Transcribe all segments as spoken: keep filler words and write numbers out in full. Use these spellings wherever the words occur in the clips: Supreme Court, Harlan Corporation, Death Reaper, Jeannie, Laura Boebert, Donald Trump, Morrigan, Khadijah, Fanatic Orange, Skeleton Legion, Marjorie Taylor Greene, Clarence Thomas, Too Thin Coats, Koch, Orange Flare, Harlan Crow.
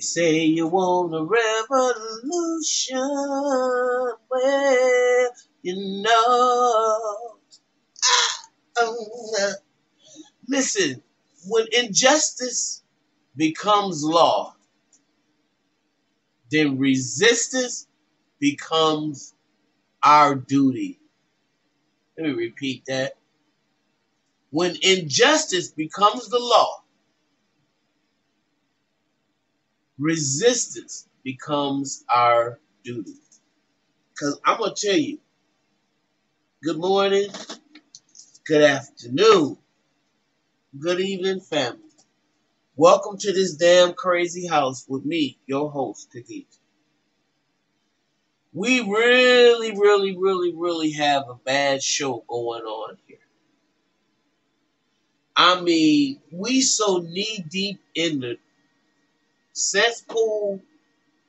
You say you want a revolution, well, you know. Listen, when injustice becomes law, then resistance becomes our duty. Let me repeat that. When injustice becomes the law, resistance becomes our duty. Because I'm going to tell you, good morning, good afternoon, good evening, family. Welcome to this damn crazy house with me, your host, Khadijah. We really, really, really, really have a bad show going on here. I mean, we so knee-deep in the cesspool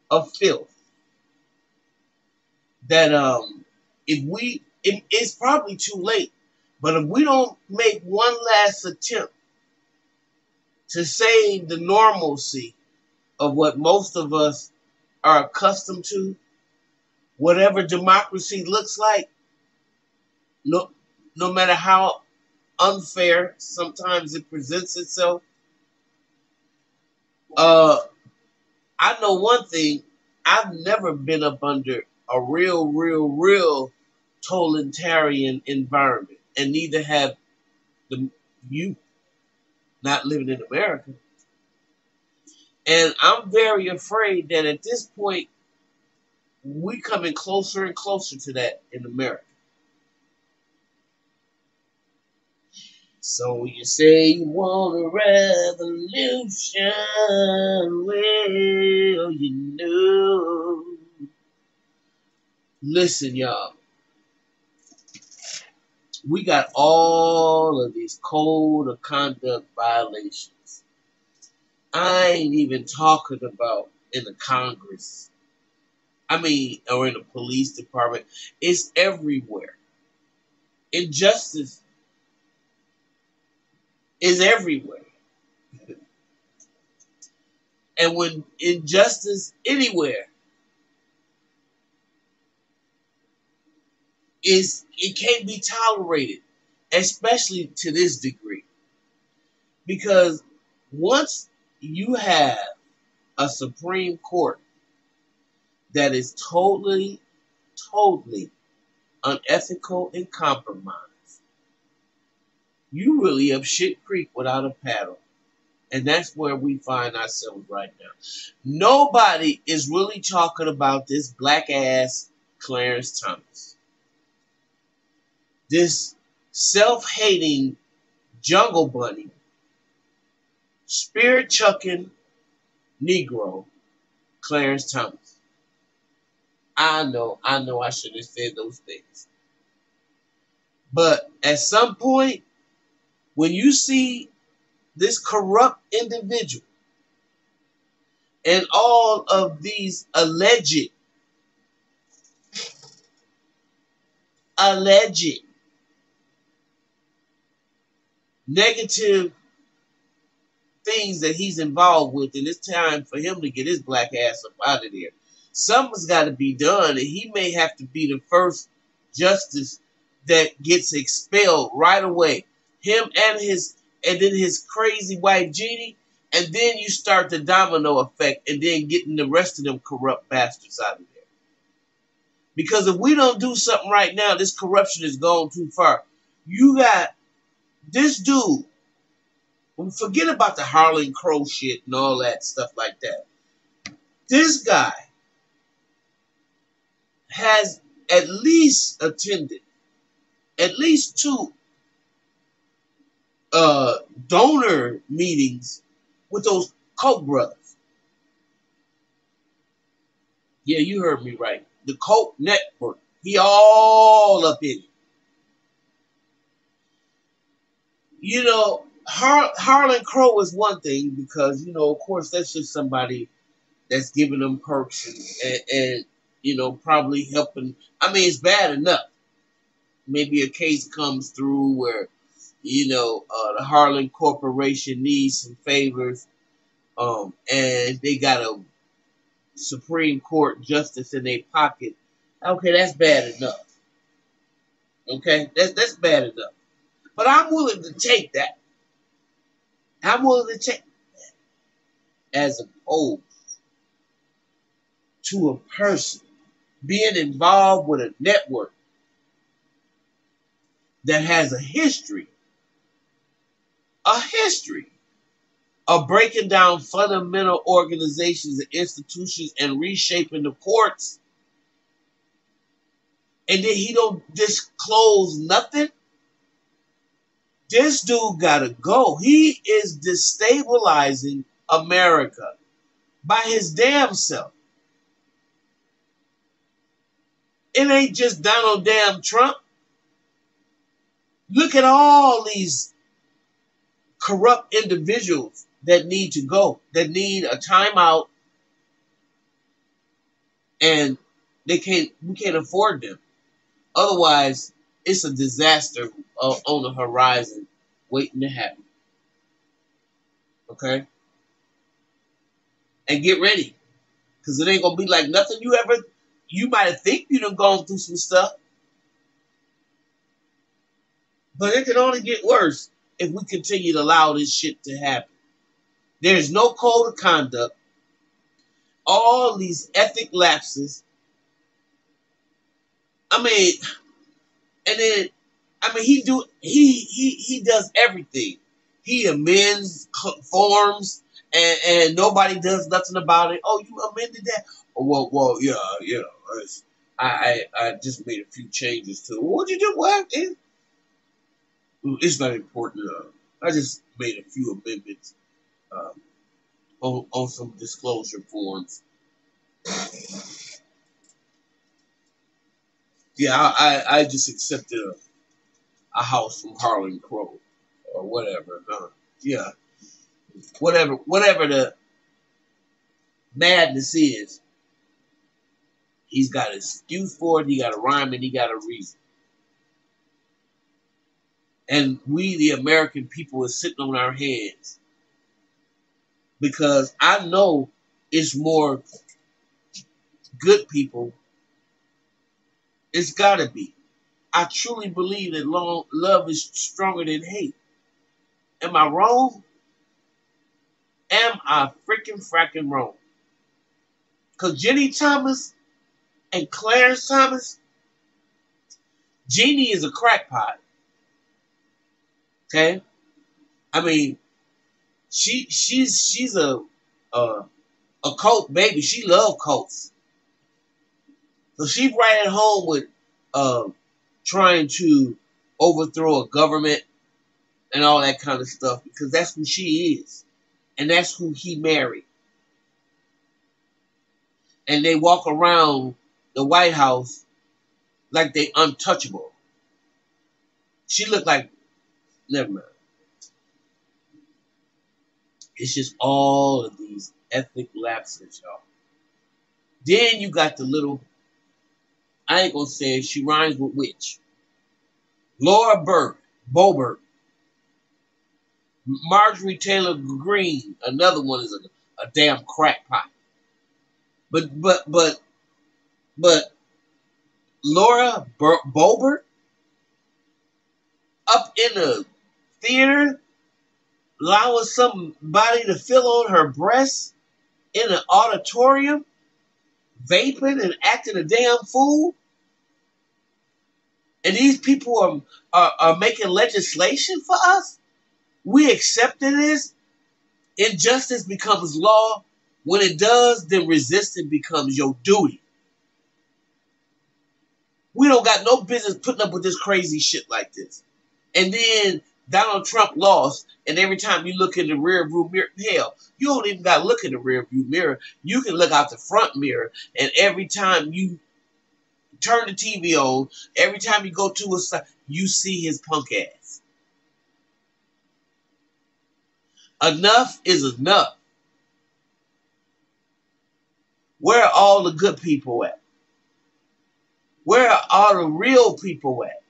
of filth that um, if we, it, it's probably too late, but if we don't make one last attempt to save the normalcy of what most of us are accustomed to, whatever democracy looks like, no, no matter how unfair sometimes it presents itself. Uh, I know one thing, I've never been up under a real, real, real totalitarian environment, and neither have the you not living in America. And I'm very afraid that at this point, we're coming closer and closer to that in America. So you say you want a revolution, well, you know. Listen, y'all. We got all of these code of conduct violations. I ain't even talking about in the Congress. I mean, or in the police department. It's everywhere. Injustice is everywhere. And when injustice anywhere is, it can't be tolerated, especially to this degree. Because once you have a Supreme Court that is totally, totally unethical and compromised, you really up shit creek without a paddle. And that's where we find ourselves right now. Nobody is really talking about this black ass Clarence Thomas. This self-hating jungle bunny, spirit-chucking Negro, Clarence Thomas. I know, I know I shouldn't have said those things. But at some point, when you see this corrupt individual and all of these alleged, alleged negative things that he's involved with, and it's time for him to get his black ass up out of there. Something's got to be done, and he may have to be the first justice that gets expelled right away. Him and his, and then his crazy wife, Jeannie, and then you start the domino effect, and then getting the rest of them corrupt bastards out of there. Because if we don't do something right now, this corruption has gone too far. You got this dude, forget about the Harlan Crow shit and all that stuff like that. This guy has at least attended at least two Uh, donor meetings with those Koch brothers. Yeah, you heard me right. The Koch network. He all up in it. You know, Har Harlan Crow is one thing because, you know, of course, that's just somebody that's giving them perks and, and, and you know, probably helping. I mean, it's bad enough. Maybe a case comes through where, you know, uh, the Harlan Corporation needs some favors Um, and they got a Supreme Court justice in their pocket. Okay, that's bad enough. Okay, that's that's bad enough. But I'm willing to take that. I'm willing to take that as opposed to a person being involved with a network that has a history, a history of breaking down fundamental organizations and institutions and reshaping the courts. And then he don't disclose nothing. This dude gotta go. He is destabilizing America by his damn self. It ain't just Donald damn Trump. Look at all these corrupt individuals that need to go, that need a timeout, and they can't. We can't afford them. Otherwise, it's a disaster uh, on the horizon, waiting to happen. Okay, and get ready, because it ain't gonna be like nothing you ever. You might think you done gone through some stuff, but it can only get worse if we continue to allow this shit to happen. There's no code of conduct. All these ethic lapses. I mean, and then, I mean, he do he he he does everything. He amends forms, and and nobody does nothing about it. Oh, you amended that? Oh, well, well, yeah, you know, I I I just made a few changes to it. What'd you do? What? It, it's not important. Uh, I just made a few amendments um, on on some disclosure forms. Yeah, I, I, I just accepted a, a house from Harlan Crow or whatever. Uh, yeah, whatever, whatever the madness is, he's got an excuse for it. He got a rhyme and he got a reason. And we, the American people, are sitting on our hands because I know it's more good people. It's gotta be. I truly believe that long, love is stronger than hate. Am I wrong? Am I freaking fracking wrong? Because Jeannie Thomas and Clarence Thomas, Jeannie is a crackpot. Okay? I mean, she she's she's a a, a cult baby. She loves cults. So she's right at home with uh, trying to overthrow a government and all that kind of stuff because that's who she is. And that's who he married. And they walk around the White House like they untouchable. She looked like, never mind. It's just all of these ethnic lapses, y'all. Then you got the little... I ain't gonna say it. She rhymes with witch. Laura Boebert, Boebert, Marjorie Taylor Greene, another one is a, a damn crackpot. But but but but Laura Boebert up in the theater, allowing somebody to fill on her breasts in an auditorium, vaping and acting a damn fool. And these people are, are, are making legislation for us? We accepting this? Injustice becomes law. When it does, then resistance becomes your duty. We don't got no business putting up with this crazy shit like this. And then Donald Trump lost, and every time you look in the rearview mirror, hell, you don't even got to look in the rearview mirror. You can look out the front mirror, and every time you turn the T V on, every time you go to a site, you see his punk ass. Enough is enough. Where are all the good people at? Where are all the real people at?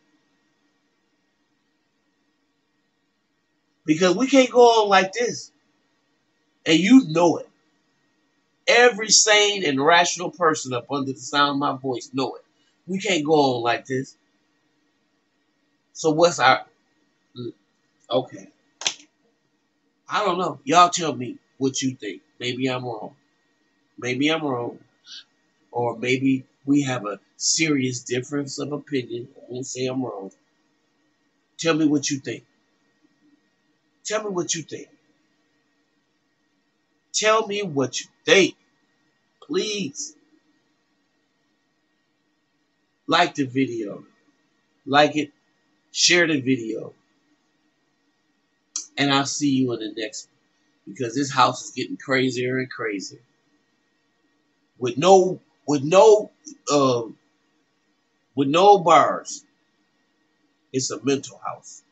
Because we can't go on like this. And you know it. Every sane and rational person up under the sound of my voice know it. We can't go on like this. So what's our... Okay. I don't know. Y'all tell me what you think. Maybe I'm wrong. Maybe I'm wrong. Or maybe we have a serious difference of opinion. I won't say I'm wrong. Tell me what you think. Tell me what you think. Tell me what you think. Please. Like the video. Like it. Share the video. And I'll see you in the next one. Because this house is getting crazier and crazier. With no, with no, um, with no bars. It's a mental house.